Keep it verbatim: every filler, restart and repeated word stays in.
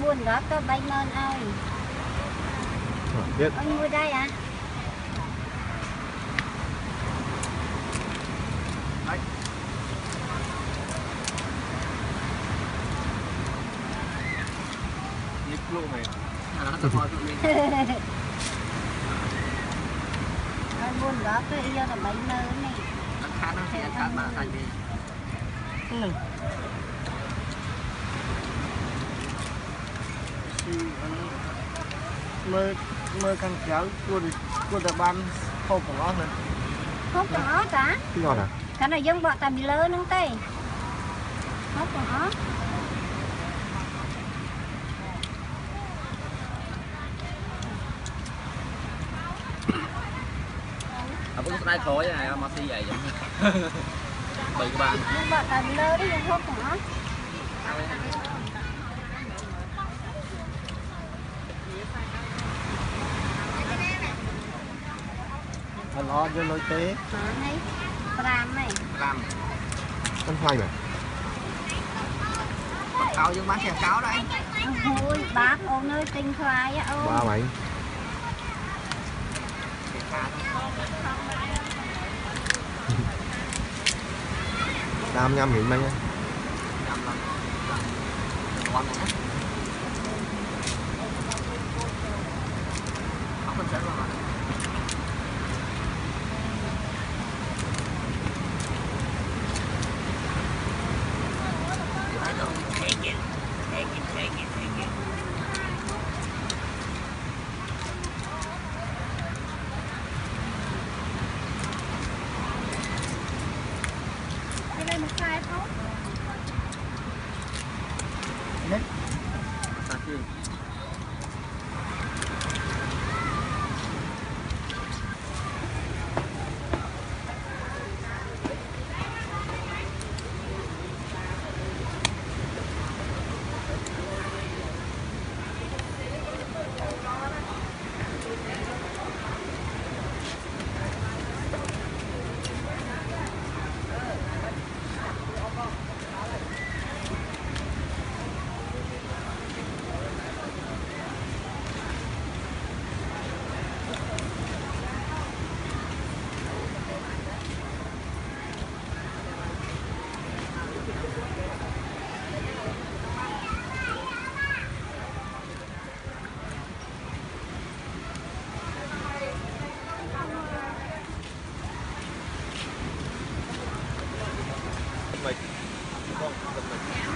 buồn đó có bánh non ơi. Biết. Anh ngồi đây à? Đấy. Nhịp luôn này. Anh buồn đó cứ yêu là bánh nơ này. Anh khát nó thì anh khát mà thành đi. Ừ. mơ mơ căng kéo cua cua tập ban không còn ót nữa không còn ót cả còn à cái này giống bọn tạm bị lơ nướng tê không còn ót à bữa nay khói này mà xì vậy vậy các bạn bọn tạm bị lơ đấy không còn ót lo cho lối té. Ram này. Ram. Con phai này. Cáo dương bán thẻ cáo đấy. Ôi bác ông ơi tinh khoai á ông. Ba mày. Đam nhâm hiện mày nha. Like, well,